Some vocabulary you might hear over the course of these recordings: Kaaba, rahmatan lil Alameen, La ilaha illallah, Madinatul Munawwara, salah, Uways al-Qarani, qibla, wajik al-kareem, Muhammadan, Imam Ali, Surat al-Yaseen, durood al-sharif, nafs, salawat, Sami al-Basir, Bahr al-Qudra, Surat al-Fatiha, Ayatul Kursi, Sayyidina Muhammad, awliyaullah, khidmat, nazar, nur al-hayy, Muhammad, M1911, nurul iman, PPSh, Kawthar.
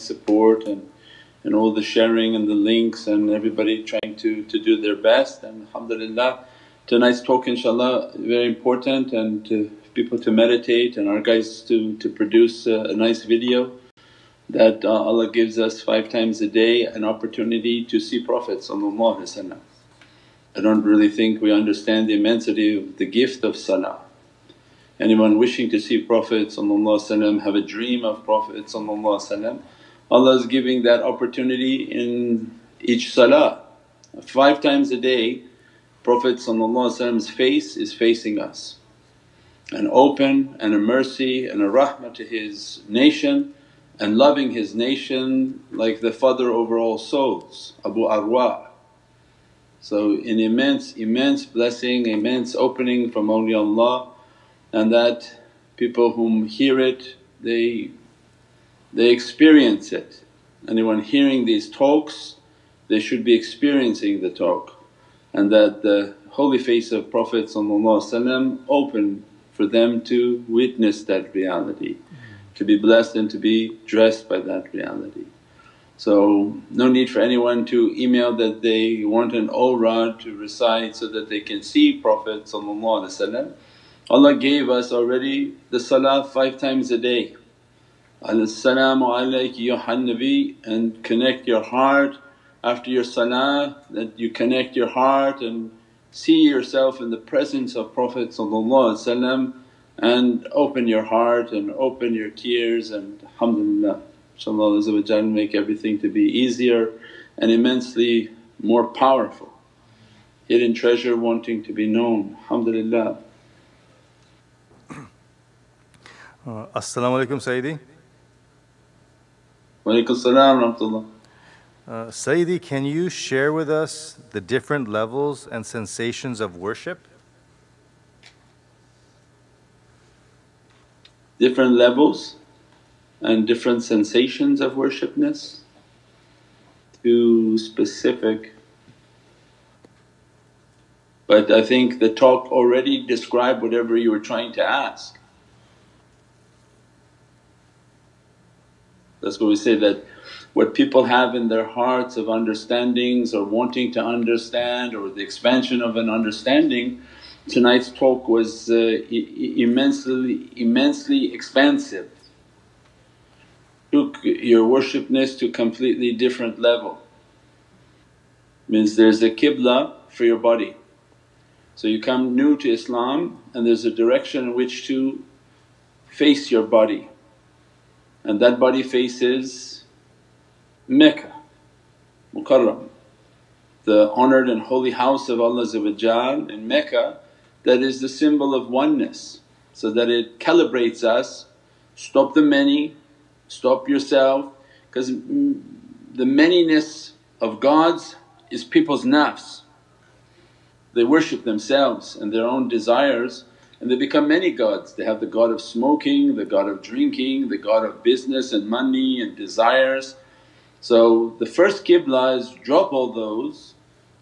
support and all the sharing and the links and everybody trying to do their best. And alhamdulillah, tonight's talk inshaAllah very important, and to people to meditate, and our guys to produce a nice video that Allah gives us 5 times a day an opportunity to see Prophet. I don't really think we understand the immensity of the gift of salah. Anyone wishing to see Prophet, have a dream of Prophet, Allah is giving that opportunity in each salah. 5 times a day Prophet's face is facing us, an open and a mercy and a rahmah to his nation, and loving his nation like the father over all souls, Abu Arwa. So an immense, immense blessing, immense opening from awliyaullah, and that people whom hear it they experience it. Anyone hearing these talks, they should be experiencing the talk, and that the holy face of Prophet open for them to witness that reality, to be blessed and to be dressed by that reality. So no need for anyone to email that they want an awrah to recite so that they can see Prophet. Allah gave us already the salah 5 times a day, As-salamu alayka ya nabi, and connect your heart after your salah, that you connect your heart and see yourself in the presence of Prophet and open your heart and open your tears, and alhamdulillah. InshaAllah make everything to be easier and immensely more powerful. Hidden treasure wanting to be known, alhamdulillah. As-salamu alaykum Sayyidi. Wa alaykum as-salam wa rahmatullah. Sayyidi, can you share with us the different levels and sensations of worship? Different levels and different sensations of worshipness? Too specific. But I think the talk already described whatever you were trying to ask. That's what we say, that what people have in their hearts of understandings or wanting to understand or the expansion of an understanding. Tonight's talk was immensely expansive, took your worshipness to a completely different level. Means there's a qibla for your body. So you come new to Islam and there's a direction in which to face your body, and that body faces Mecca, Mukarram, the honoured and holy house of Allah in Mecca, that is the symbol of oneness, so that it calibrates us. Stop the many, stop yourself, because the manyness of gods is people's nafs. They worship themselves and their own desires, and they become many gods. They have the god of smoking, the god of drinking, the god of business and money and desires. So the first qibla is drop all those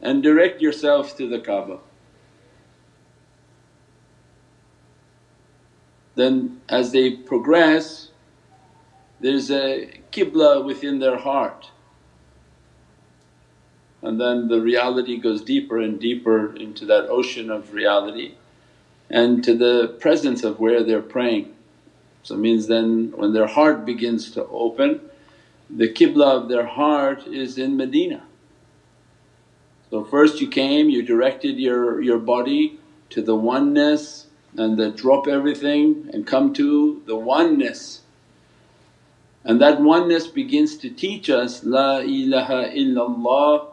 and direct yourself to the Kaaba. Then as they progress, there's a qibla within their heart, and then the reality goes deeper and deeper into that ocean of reality and to the presence of where they're praying. So it means then when their heart begins to open, the qibla of their heart is in Medina. So first you came, you directed your body to the oneness, and then drop everything and come to the oneness. And that oneness begins to teach us, La ilaha illallah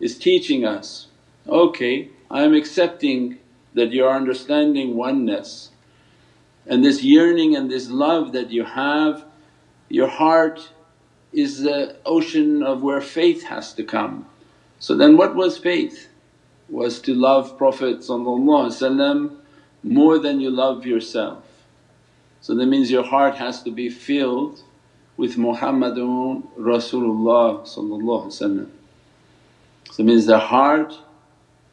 is teaching us, okay, I am accepting that you are understanding oneness, and this yearning and this love that you have, your heart is the ocean of where faith has to come. So then what was faith? Was to love Prophet more than you love yourself. So that means your heart has to be filled with Muhammadun Rasulullah. So it means the heart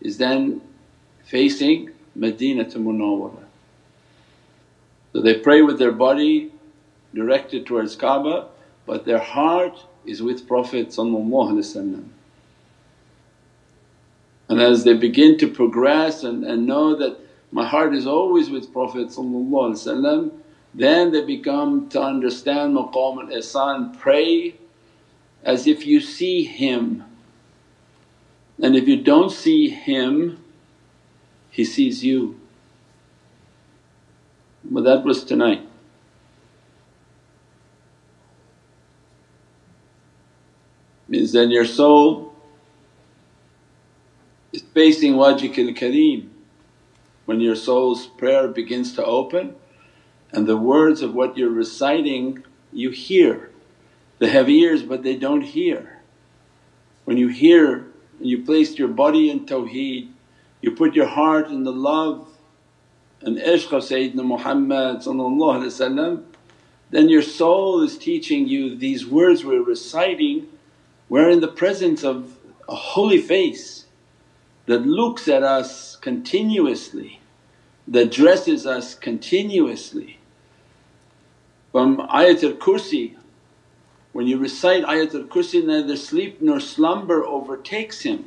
is then facing Madinatul Munawwara. So they pray with their body directed towards Kaaba, but their heart is with Prophet. And as they begin to progress and know that my heart is always with Prophet, then they become to understand Maqam al-Ihsan, pray as if you see him, and if you don't see him, he sees you. But that was tonight. Means then your soul is facing wajik al-kareem. When your soul's prayer begins to open and the words of what you're reciting you hear. They have ears but they don't hear. When you hear, you placed your body in tawheed, you put your heart in the love and ishq of Sayyidina Muhammad, then your soul is teaching you, these words we're reciting, we're in the presence of a holy face that looks at us continuously, that dresses us continuously. From Ayatul Kursi, when you recite Ayatul Kursi, neither sleep nor slumber overtakes him.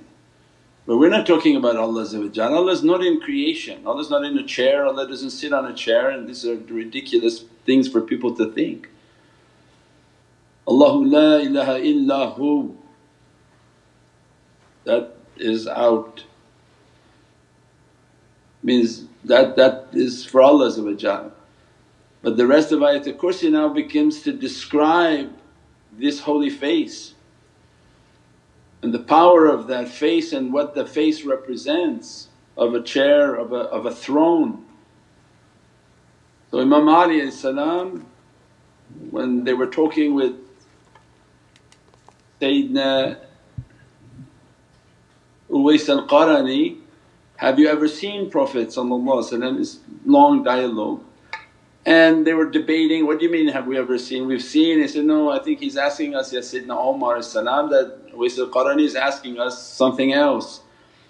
But we're not talking about Allah. Allah is not in creation, Allah is not in a chair, Allah doesn't sit on a chair, and these are ridiculous things for people to think. Allahu la ilaha illahu, that is out. Means that is for Allah. But the rest of Ayatul Kursi now begins to describe this holy face, and the power of that face and what the face represents, of a chair, of a throne. So Imam Ali when they were talking with Sayyidina Uways al-Qarani, have you ever seen Prophet? It's long dialogue. And they were debating, what do you mean, have we ever seen? We've seen. He said, no, I think he's asking us, ya Sayyidina Omar that Uways al-Qarani is asking us something else.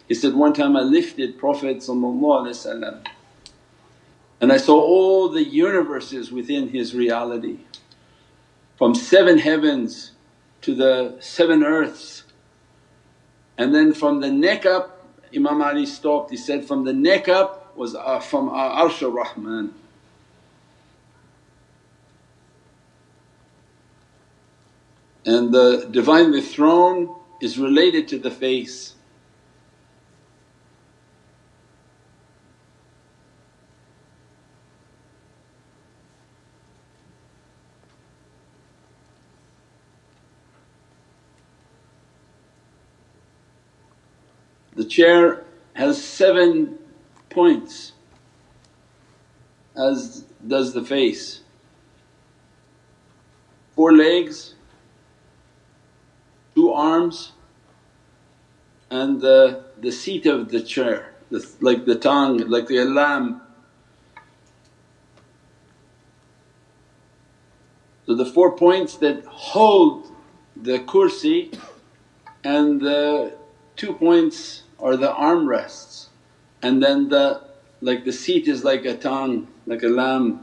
He said, one time I lifted Prophet and I saw all the universes within his reality, from seven heavens to the seven earths. And then from the neck up, Imam Ali stopped, he said, from the neck up was from Arshur Rahman. And the Divinely Throne is related to the face. The chair has 7 points, as does the face, 4 legs, 2 arms, and the seat of the chair, like the tongue, like the lamb. So the 4 points that hold the kursi, and the 2 points are the armrests, and then like the seat is like a tongue, like a lamb.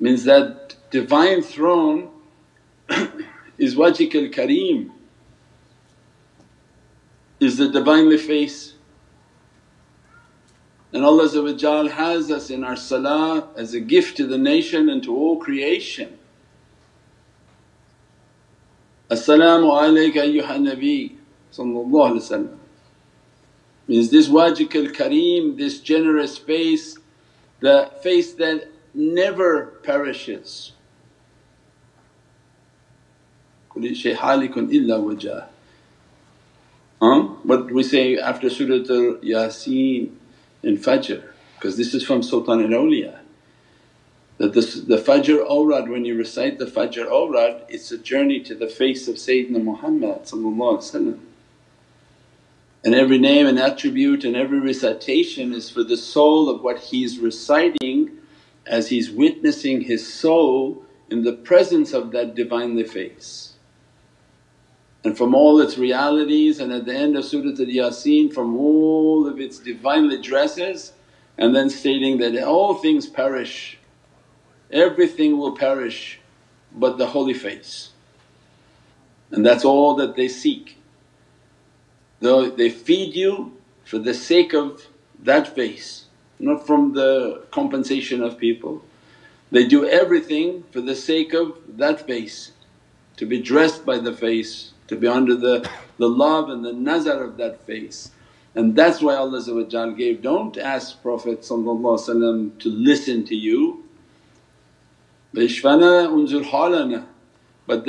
Means that Divine Throne is wajik al-kareem, is the Divinely Face. And Allah has us in our salah as a gift to the nation and to all creation. As-salamu alayka ayyuhan nabi ﷺ. Means this wajik al-kareem, this generous face, the face that never perishes. What we say after Surat al-Yaseen and Fajr, because this is from Sultanul Awliya, that the Fajr awrad, when you recite the Fajr awrad, it's a journey to the face of Sayyidina Muhammad, and every name and attribute and every recitation is for the soul of what he's reciting, as he's witnessing his soul in the presence of that Divinely Face. And from all its realities, and at the end of Surat al-Yaseen, from all of its Divinely dresses, and then stating that all things perish, everything will perish but the holy face, and that's all that they seek. Though they feed you for the sake of that face, not from the compensation of people. They do everything for the sake of that face, to be dressed by the face, to be under the love and the nazar of that face. And that's why Allah gave, don't ask Prophet to listen to you, but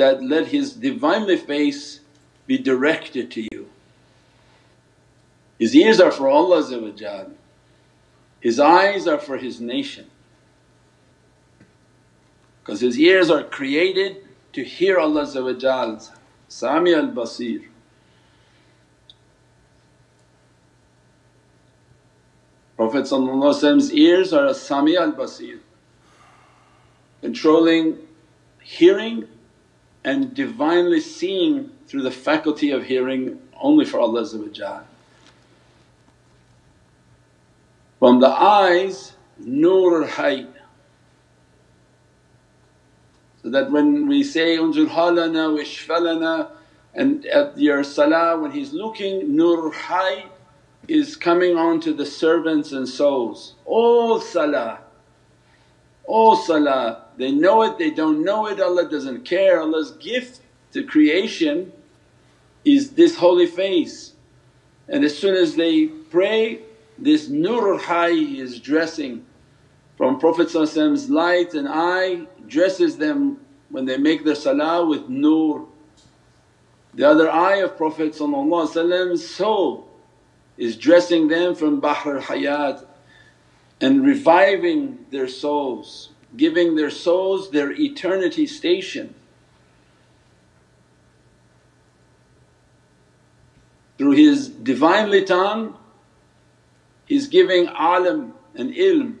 that let his Divinely face be directed to you. His ears are for Allah, his eyes are for his nation, because his ears are created to hear Allah's Sami al-Basir. Prophet's ears are as Sami al-Basir, controlling hearing and Divinely seeing through the faculty of hearing only for Allah. From the eyes, nur al-hayy, so that when we say, unzur halana wa ishfalana, and at your salah when he's looking, nur al-hayy is coming on to the servants and souls. All salah, they know it, they don't know it, Allah doesn't care. Allah's gift to creation is this holy face, and as soon as they pray, this nur al-hayy is dressing from Prophet's light and eye, dresses them when they make their salah with nur. The other eye of Prophet's soul is dressing them from Bahr al-Hayat and reviving their souls, giving their souls their eternity station through his Divinely tongue. He's giving alam and ilm.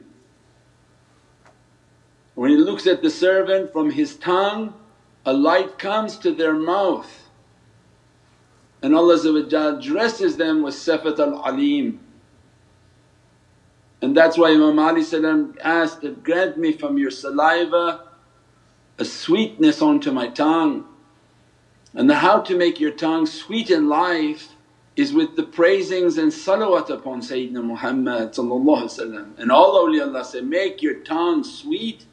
When he looks at the servant, from his tongue a light comes to their mouth, and Allah dresses them with sifat al-alim. And that's why Imam Ali asked, that, grant me from your saliva a sweetness onto my tongue. And how to make your tongue sweet in life is with the praisings and salawat upon Sayyidina Muhammad, and all awliyaullah say, make your tongue sweet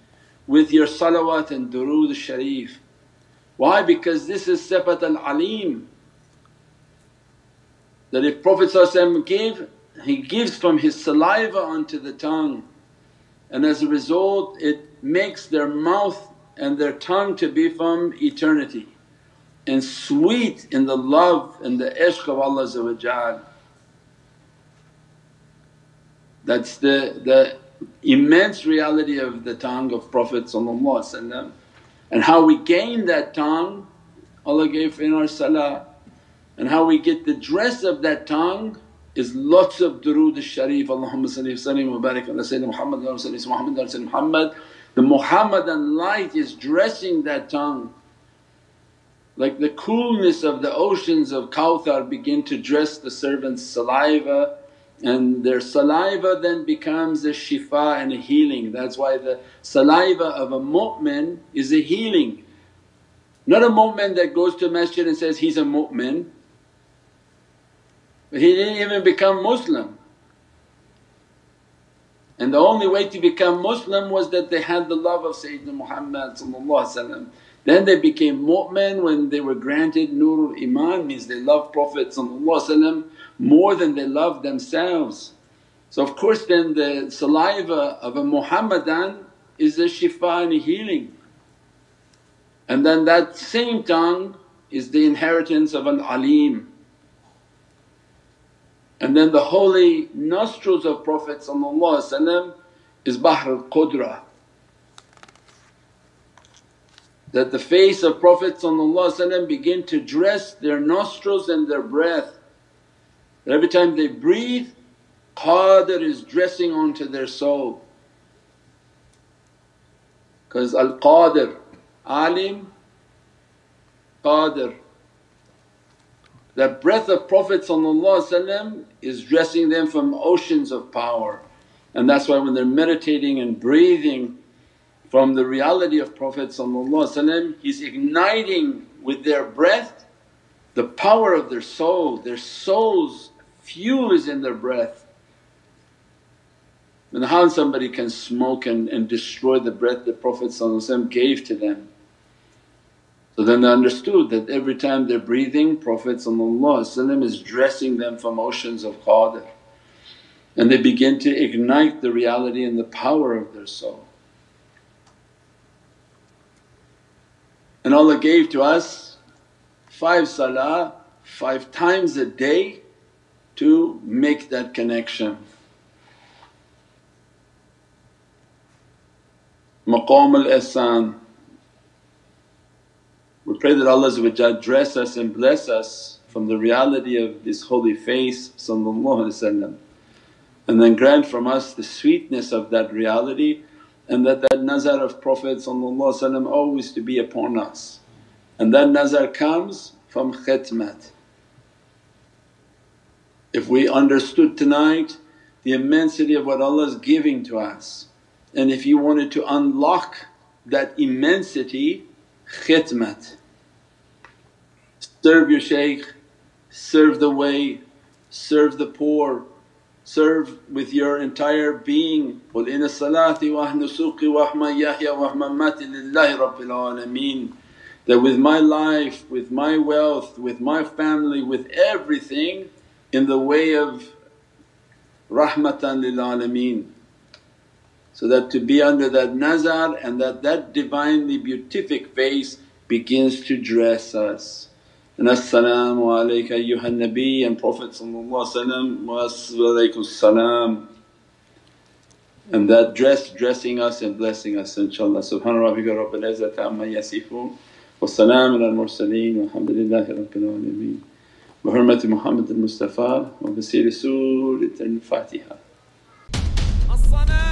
with your salawat and durood al-sharif. Why? Because this is sifat al-alim, that if Prophet gave, he gives from his saliva onto the tongue, and as a result it makes their mouth and their tongue to be from eternity and sweet in the love and the ishq of Allah. That's the immense reality of the tongue of Prophet, and how we gain that tongue Allah gave in our salah, and how we get the dress of that tongue is lots of durood al-sharif, Allahumma salli wa sallim wa barik ala Sayyidina Muhammad, Allahumma Muhammad, Allahumma Muhammad. The Muhammadan light is dressing that tongue, like the coolness of the oceans of Kawthar begin to dress the servants' saliva, and their saliva then becomes a shifa and a healing. That's why the saliva of a mu'min is a healing. Not a mu'min that goes to masjid and says he's a mu'min, but he didn't even become Muslim, and the only way to become Muslim was that they had the love of Sayyidina Muhammad. Then they became mu'min when they were granted nurul iman, means they loved Prophet more than they loved themselves. So of course then the saliva of a Muhammadan is a shifa and a healing, and then that same tongue is the inheritance of an alim. And then the holy nostrils of Prophet is Bahr al-Qudra, that the face of Prophet begin to dress their nostrils and their breath. That every time they breathe, Qadr is dressing onto their soul, because al-Qadir, alim, Qadir. The breath of Prophet is dressing them from oceans of power, and that's why when they're meditating and breathing From the reality of Prophet ﷺ, he's igniting with their breath the power of their soul, their souls fuse in their breath. And how somebody can smoke and destroy the breath that Prophet ﷺ gave to them. So then they understood that every time they're breathing, Prophet ﷺ is dressing them from oceans of Qadr, and they begin to ignite the reality and the power of their soul. And Allah gave to us 5 salah 5 times a day to make that connection. Maqam al-Ihsan. We pray that Allah dress us and bless us from the reality of His holy face ﷺ, and then grant from us the sweetness of that reality, and that nazar of Prophet ﷺ always to be upon us. And that nazar comes from khidmat. If we understood tonight the immensity of what Allah is giving to us, and if you wanted to unlock that immensity, khidmat. Serve your shaykh, serve the way, serve the poor, serve with your entire being. Qul inna salati wa nusuki wa mahiyaya wa mamati lillahi rabbil alameen. That with my life, with my wealth, with my family, with everything in the way of rahmatan lil Alameen. So that to be under that nazar and that Divinely Beatific face begins to dress us. And as-salaamu alayka ayyuhan Nabi, and Prophet ﷺ, wa alaykum salam. And that dressing us and blessing us, inshaAllah. Subhana rabbika rabbil izzati amma yasifoon, wa salaamun ala al-mursaleen, walhamdulillahi rabbil alameen. Bi hurmati Muhammad al-Mustafa wa bi siri Surat al-Fatiha.